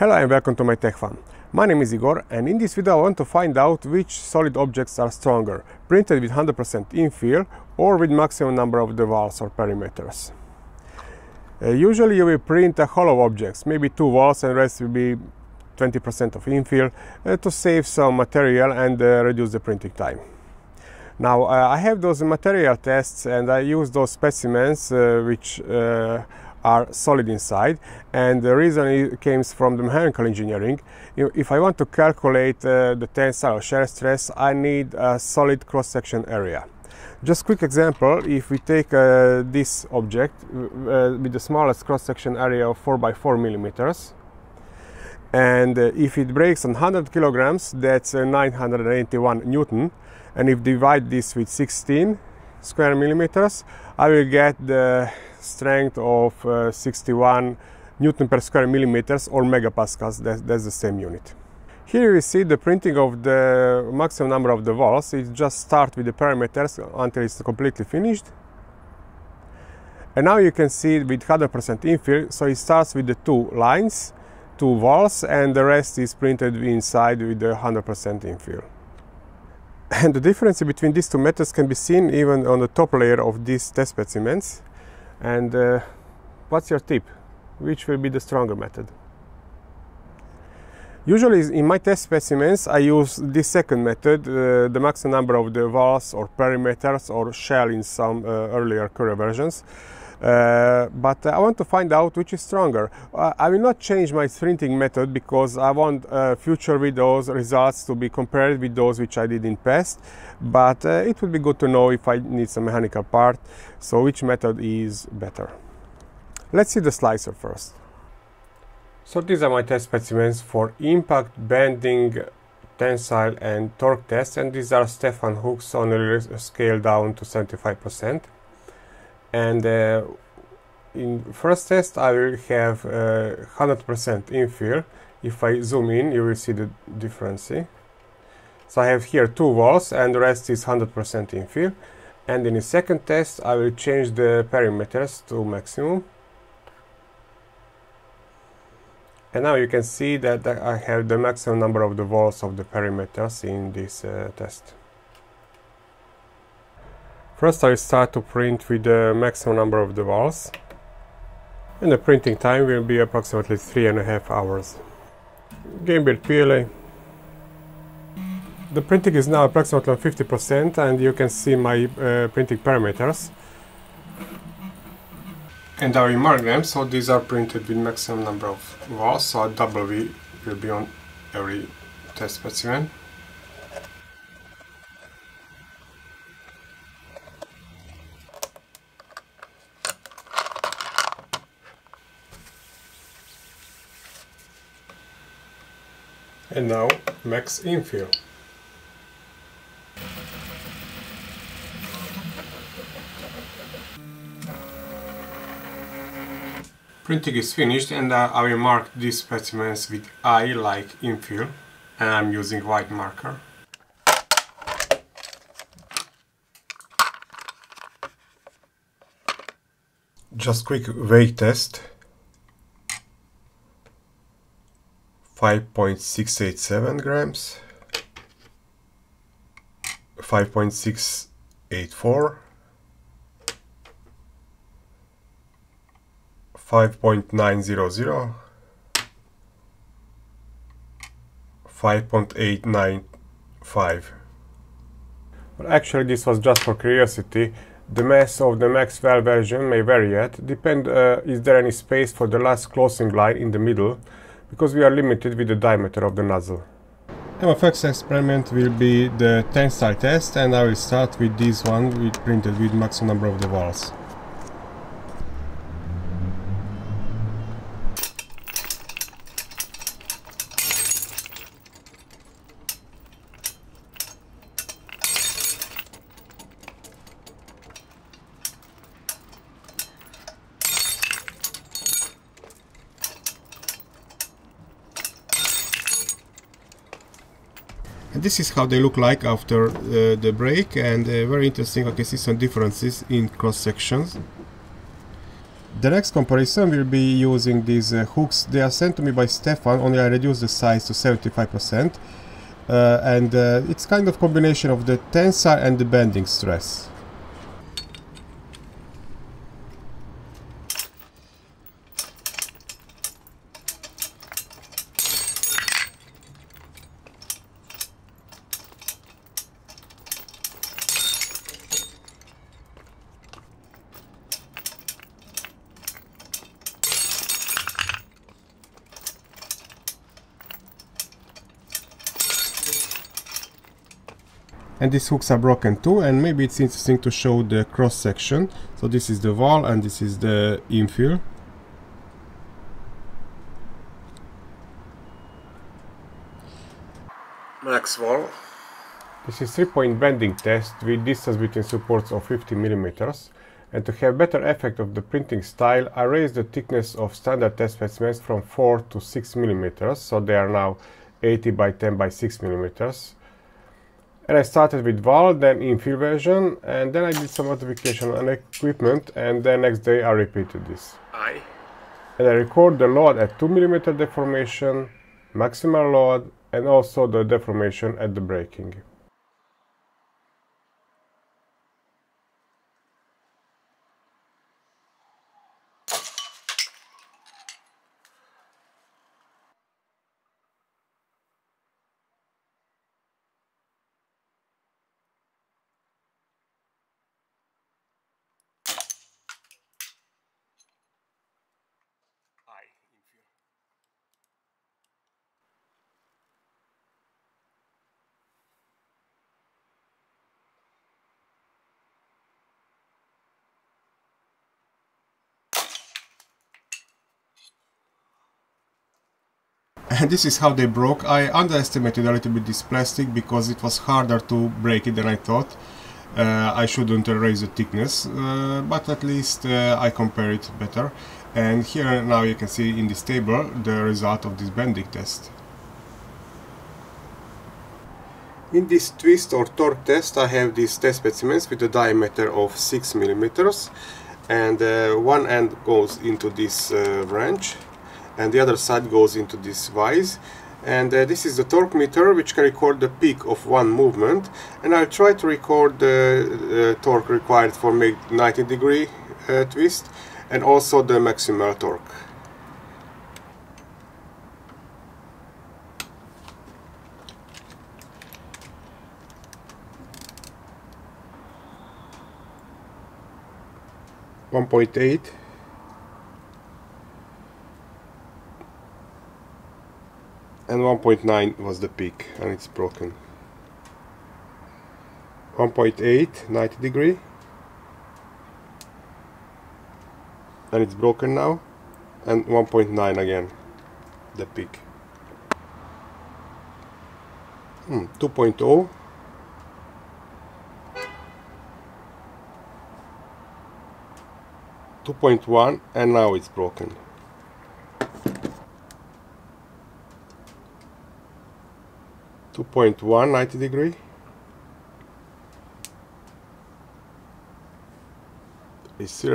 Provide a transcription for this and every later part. Hello and welcome to my tech farm. My name is Igor, and in this video I want to find out which solid objects are stronger, printed with 100% infill or with maximum number of the walls or perimeters. Usually you will print hollow objects, maybe two walls and rest will be 20% of infill to save some material and reduce the printing time. Now I have those material tests and I use those specimens which are solid inside, and the reason it comes from the mechanical engineering. If I want to calculate the tensile or shear stress, I need a solid cross-section area. Just quick example, if we take this object with the smallest cross-section area of 4 by 4 millimeters, and if it breaks on 100 kilograms, that's 981 Newton, and if divide this with 16 square millimeters, I will get the strength of 61 Newton per square millimeters or megapascals. That's the same unit. Here we see the printing of the maximum number of the walls. It just starts with the perimeters until it's completely finished. And now you can see it with 100% infill, so it starts with the two lines, two walls, and the rest is printed inside with the 100% infill. And the difference between these two methods can be seen even on the top layer of these test specimens. And what's your tip? Which will be the stronger method? Usually in my test specimens I use this second method, the maximum number of the walls or perimeters or shell in some earlier curve versions. But I want to find out which is stronger. I will not change my printing method because I want future videos results to be compared with those which I did in past, but it would be good to know if I need some mechanical part, so which method is better. Let's see the slicer first. So these are my test specimens for impact, bending, tensile and torque tests, and these are Stefan hooks on a scale down to 75%. And in first test I will have 100% infill. If I zoom in, you will see the difference. So I have here two walls and the rest is 100% infill. And in the second test I will change the perimeters to maximum. And now you can see that I have the maximum number of the walls of the perimeters in this test. First I start to print with the maximum number of the walls, and the printing time will be approximately 3.5 hours. Gembird PLA. The printing is now approximately 50% and you can see my printing parameters. And I will mark them, so these are printed with maximum number of walls, so a double V will be on every test specimen. And now max infill. Printing is finished, and I will mark these specimens with I like infill, and I'm using white marker. Just quick weight test. 5.687 grams, 5.684, 5.900, 5.895. Well, actually this was just for curiosity. The mass of the Maxwell version may vary yet. Depend is there any space for the last closing line in the middle, because we are limited with the diameter of the nozzle. My first experiment will be the tensile test, and I will start with this one printed with maximum number of the walls. This is how they look like after the break, and very interesting. I can see some differences in cross sections. The next comparison will be using these hooks. They are sent to me by Stefan, only I reduced the size to 75%. And it's kind of combination of the tensile and the bending stress. And these hooks are broken too, and maybe it's interesting to show the cross section. So this is the wall and this is the infill. Next wall. This is 3-point bending test with distance between supports of 50 mm. And to have better effect of the printing style, I raised the thickness of standard test specimens from 4 to 6 mm. So they are now 80 by 10 by 6 mm. And I started with valve, then infill version, and then I did some modification on equipment, and then next day I repeated this. And I record the load at 2 mm deformation, maximal load, and also the deformation at the braking. And this is how they broke. I underestimated a little bit this plastic because it was harder to break it than I thought. I shouldn't raise the thickness, but at least I compare it better. And here now you can see in this table the result of this bending test. In this twist or torque test I have these test specimens with a diameter of 6 mm. And one end goes into this wrench. And the other side goes into this vise, and this is the torque meter, which can record the peak of one movement, and I'll try to record the torque required for make 90-degree twist, and also the maximal torque. (1.8) 1.9 was the peak, and it's broken. 1.8, 90 degree, and it's broken now, and 1.9 again, the peak. 2.0, 2.1, and now it's broken. 2.1, 90 degree, 2.1,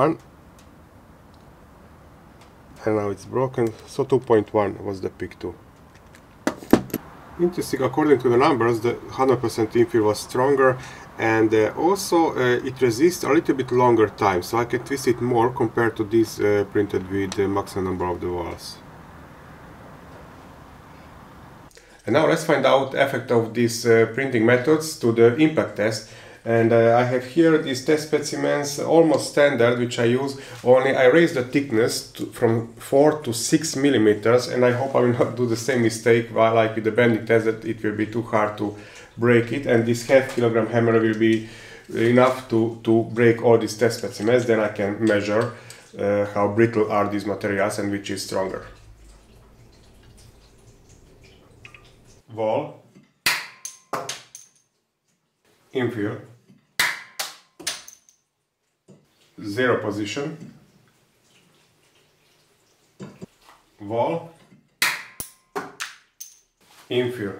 and now it's broken, so 2.1 was the peak too. Interesting, according to the numbers, the 100% infill was stronger, and also it resists a little bit longer time, so I can twist it more compared to this printed with the maximum number of the walls. And now let's find out effect of these printing methods to the impact test. And I have here these test specimens, almost standard, which I use, only I raise the thickness from 4 to 6 mm, and I hope I will not do the same mistake like with the bending test, that it will be too hard to break it, and this ½ kilogram hammer will be enough to break all these test specimens. Then I can measure how brittle are these materials and which is stronger. Wall, infill, zero position, wall, infill.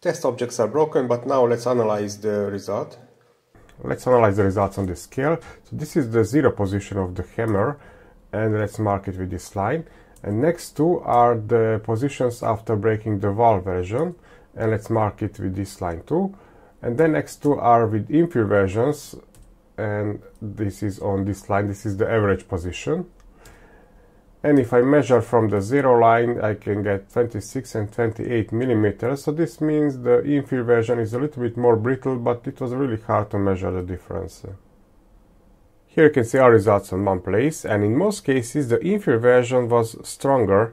Test objects are broken, but now let's analyze the result. Let's analyze the results on the scale. So this is the zero position of the hammer, and let's mark it with this line. And next two are the positions after breaking the valve version, and let's mark it with this line too. And then next two are with impure versions, and this is on this line. This is the average position. And if I measure from the zero line, I can get 26 and 28 millimeters. So this means the inferior version is a little bit more brittle, but it was really hard to measure the difference. Here you can see our results in one place, and in most cases the inferior version was stronger.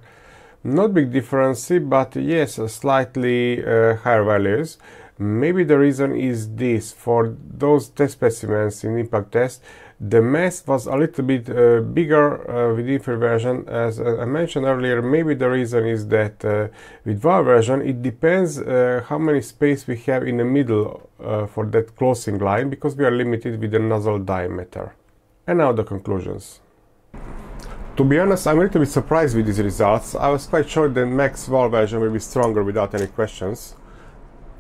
Not big difference, but yes, slightly higher values. Maybe the reason is this: for those test specimens in impact test, the mass was a little bit bigger with inferior version. As I mentioned earlier, maybe the reason is that with valve version, it depends how many space we have in the middle for that closing line, because we are limited with the nozzle diameter. And now the conclusions. To be honest, I'm a little bit surprised with these results. I was quite sure that max valve version will be stronger without any questions.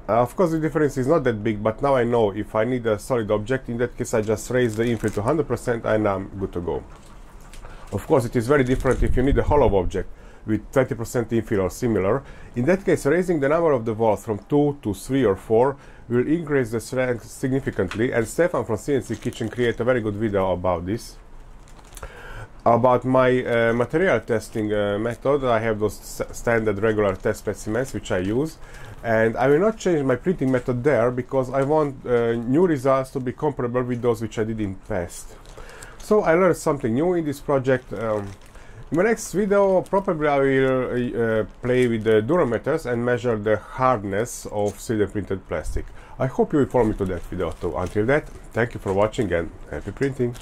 Of course the difference is not that big, but now I know if I need a solid object, in that case I just raise the inferior to 100% and I'm good to go. Of course it is very different if you need a hollow object with 20% inferior or similar. In that case, raising the number of the valves from 2 to 3 or 4 will increase the strength significantly, and Stefan from CNC Kitchen created a very good video about this. About my material testing method, I have those standard regular test specimens which I use, and I will not change my printing method there because I want new results to be comparable with those which I did in past. So I learned something new in this project. In my next video probably I will play with the durometers and measure the hardness of 3D printed plastic. I hope you will follow me to that video too. Until that, thank you for watching and happy printing!